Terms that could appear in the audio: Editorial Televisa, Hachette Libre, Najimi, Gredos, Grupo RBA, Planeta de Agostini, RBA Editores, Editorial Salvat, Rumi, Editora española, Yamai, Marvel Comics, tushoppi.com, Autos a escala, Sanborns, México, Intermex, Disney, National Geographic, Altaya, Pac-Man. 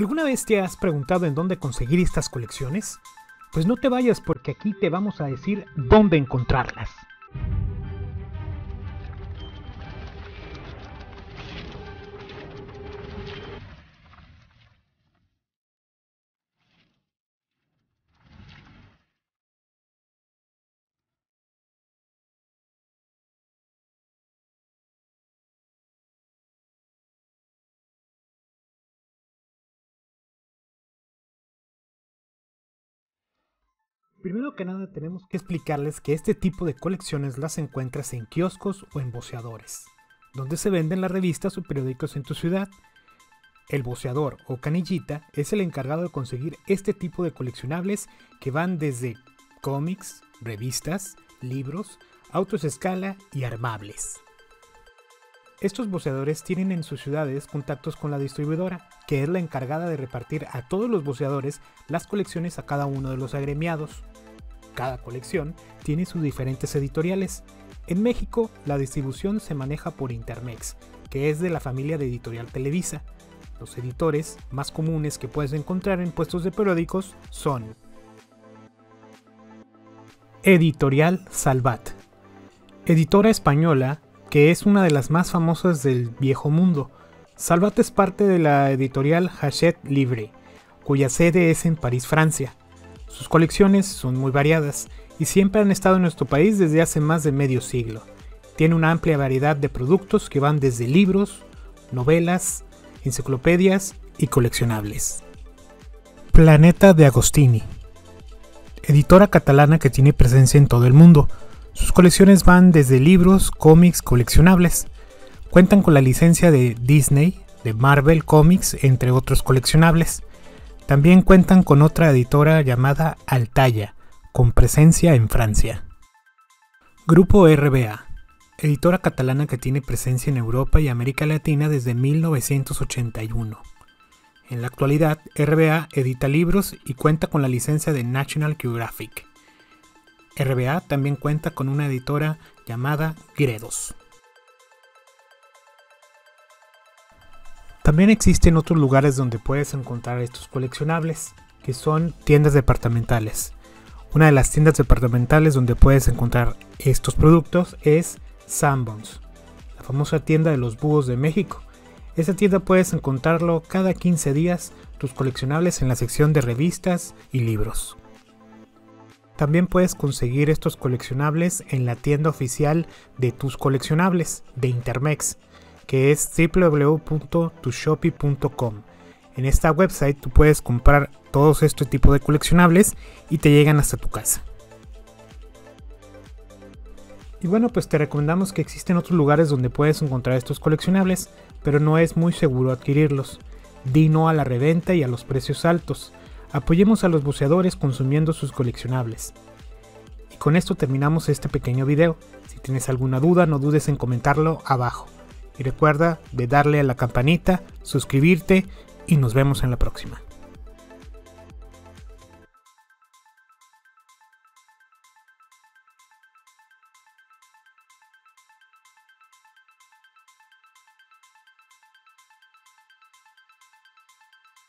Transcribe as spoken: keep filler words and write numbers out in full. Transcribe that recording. ¿Alguna vez te has preguntado en dónde conseguir estas colecciones? Pues no te vayas, porque aquí te vamos a decir dónde encontrarlas. Primero que nada, tenemos que explicarles que este tipo de colecciones las encuentras en kioscos o en voceadores, donde se venden las revistas o periódicos en tu ciudad. El voceador o canillita es el encargado de conseguir este tipo de coleccionables que van desde cómics, revistas, libros, autos a escala y armables. Estos voceadores tienen en sus ciudades contactos con la distribuidora, que es la encargada de repartir a todos los voceadores las colecciones a cada uno de los agremiados. Cada colección tiene sus diferentes editoriales. En México, la distribución se maneja por Intermex, que es de la familia de Editorial Televisa. Los editores más comunes que puedes encontrar en puestos de periódicos son Editorial Salvat, Editora Española, que es una de las más famosas del viejo mundo. Salvat es parte de la editorial Hachette Libre, cuya sede es en París, Francia. Sus colecciones son muy variadas y siempre han estado en nuestro país desde hace más de medio siglo. Tiene una amplia variedad de productos que van desde libros, novelas, enciclopedias y coleccionables. Planeta de Agostini, editora catalana que tiene presencia en todo el mundo. Sus colecciones van desde libros, cómics, coleccionables. Cuentan con la licencia de Disney, de Marvel Comics, entre otros coleccionables. También cuentan con otra editora llamada Altaya, con presencia en Francia. Grupo R B A, editora catalana que tiene presencia en Europa y América Latina desde mil novecientos ochenta y uno. En la actualidad, R B A edita libros y cuenta con la licencia de National Geographic. R B A también cuenta con una editora llamada Gredos. También existen otros lugares donde puedes encontrar estos coleccionables, que son tiendas departamentales. Una de las tiendas departamentales donde puedes encontrar estos productos es Sanborns, la famosa tienda de los búhos de México. Esta tienda puedes encontrarlo cada quince días, tus coleccionables en la sección de revistas y libros. También puedes conseguir estos coleccionables en la tienda oficial de tus coleccionables de Intermex, que es w w w punto tushoppi punto com. En esta website tú puedes comprar todos este tipo de coleccionables y te llegan hasta tu casa. Y bueno, pues te recomendamos que existen otros lugares donde puedes encontrar estos coleccionables, pero no es muy seguro adquirirlos. Di no a la reventa y a los precios altos. Apoyemos a los voceadores consumiendo sus coleccionables. Y con esto terminamos este pequeño video. Si tienes alguna duda, no dudes en comentarlo abajo. Y recuerda de darle a la campanita, suscribirte y nos vemos en la próxima.